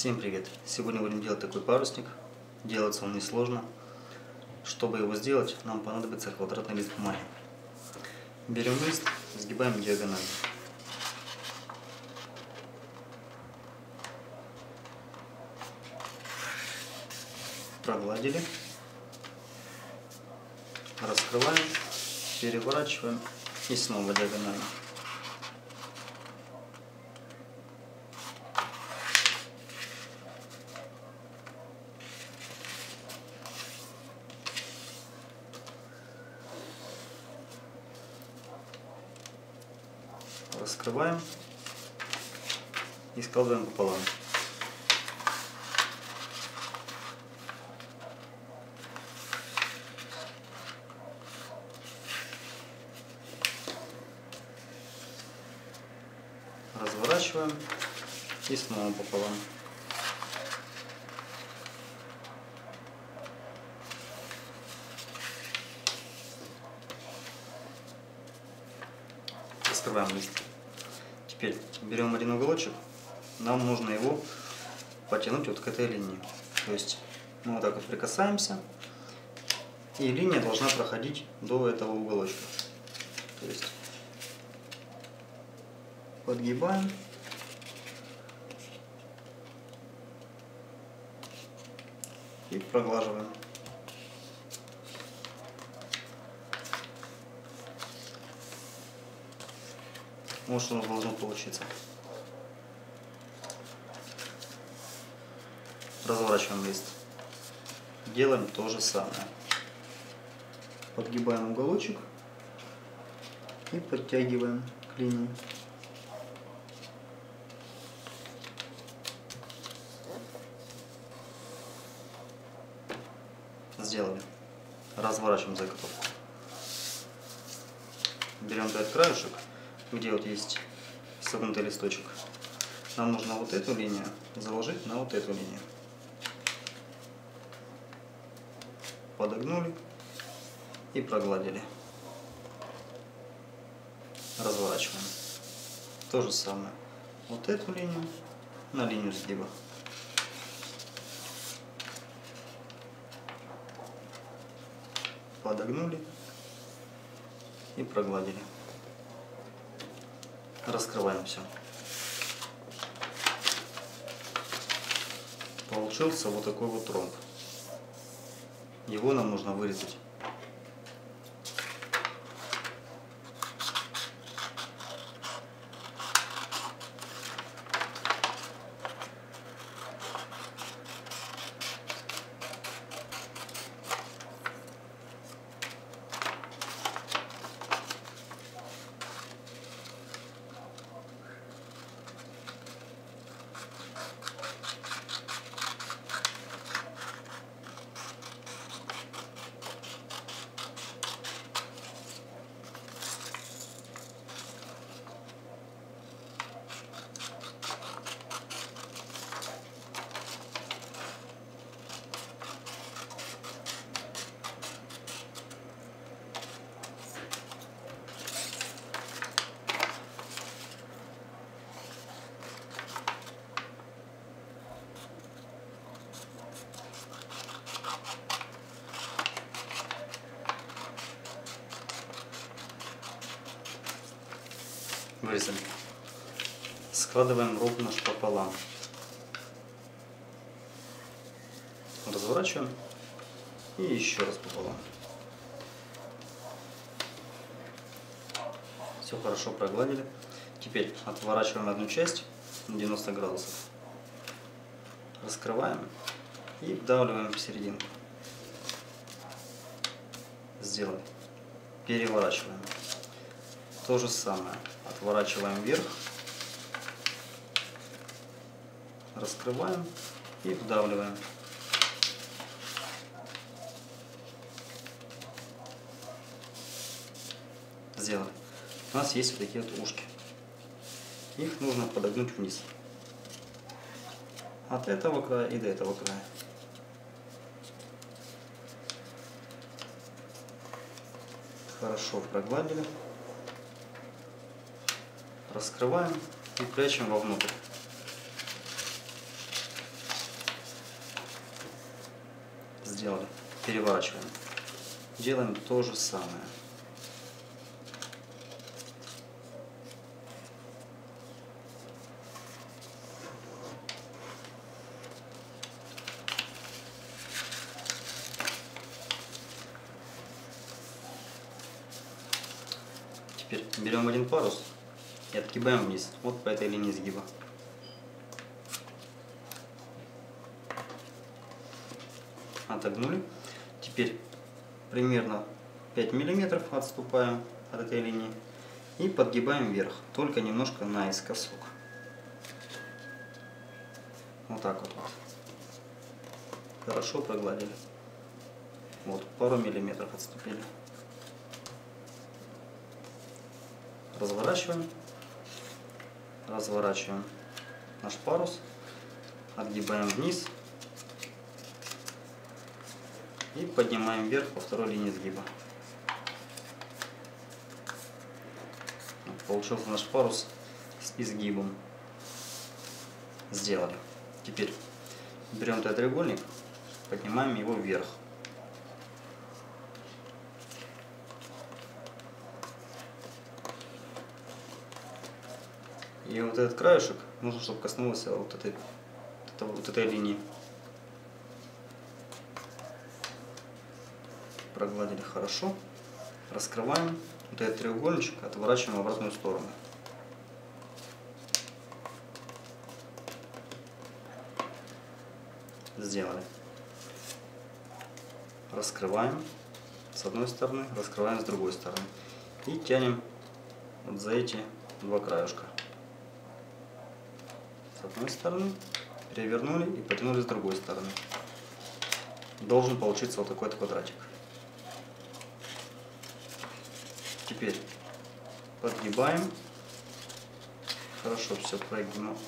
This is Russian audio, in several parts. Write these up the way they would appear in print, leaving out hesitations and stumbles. Всем привет! Сегодня будем делать такой парусник. Делается он несложно. Чтобы его сделать, нам понадобится квадратный лист бумаги. Берем лист, сгибаем диагональ. Прогладили. Раскрываем, переворачиваем и снова диагонально. Раскрываем и складываем пополам. Разворачиваем и снова пополам. Раскрываем лист. Теперь берем один уголочек, нам нужно его потянуть вот к этой линии. То есть мы вот так вот прикасаемся, и линия должна проходить до этого уголочка. То есть подгибаем. И проглаживаем. Вот что у нас должно получиться. Разворачиваем лист. Делаем то же самое. Подгибаем уголочек и подтягиваем к линии. Сделали. Разворачиваем заготовку. Берем этот краешек, где вот есть согнутый листочек. Нам нужно вот эту линию заложить на вот эту линию. Подогнули и прогладили. Разворачиваем. То же самое. Вот эту линию на линию сгиба. Подогнули и прогладили. Раскрываем все. Получился вот такой вот ромб. Его нам нужно вырезать. Вырезали. Складываем ровно пополам. Разворачиваем и еще раз пополам. Все хорошо прогладили. Теперь отворачиваем одну часть на 90 градусов. Раскрываем и вдавливаем в серединку. Сделали. Переворачиваем. То же самое. Отворачиваем вверх, раскрываем и вдавливаем. Сделали. У нас есть вот такие вот ушки. Их нужно подогнуть вниз. От этого края и до этого края. Хорошо прогладили. Раскрываем и прячем вовнутрь. сделали, переворачиваем. Делаем то же самое. Теперь берем один парус и отгибаем вниз, вот по этой линии сгиба. Отогнули. Теперь примерно 5 мм отступаем от этой линии и подгибаем вверх, только немножко наискосок. Вот так вот. Хорошо прогладили. Вот, пару миллиметров отступили. Разворачиваем. Разворачиваем наш парус. Отгибаем вниз. И поднимаем вверх по второй линии сгиба. Получился наш парус с изгибом. Сделали. Теперь берем этот треугольник, поднимаем его вверх. И вот этот краешек нужно, чтобы коснулся вот этой линии. Прогладили хорошо, раскрываем вот этот треугольничек, отворачиваем в обратную сторону. Сделали. Раскрываем с одной стороны, раскрываем с другой стороны. И тянем вот за эти два краешка. С одной стороны, перевернули и потянули с другой стороны. Должен получиться вот такой-то квадратик. Теперь подгибаем, хорошо все прожимаем.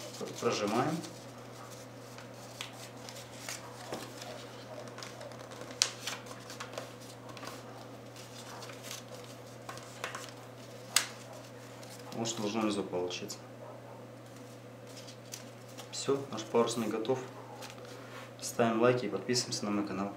Вот должно внизу получиться. Все, наш парусник готов. Ставим лайки и подписываемся на мой канал.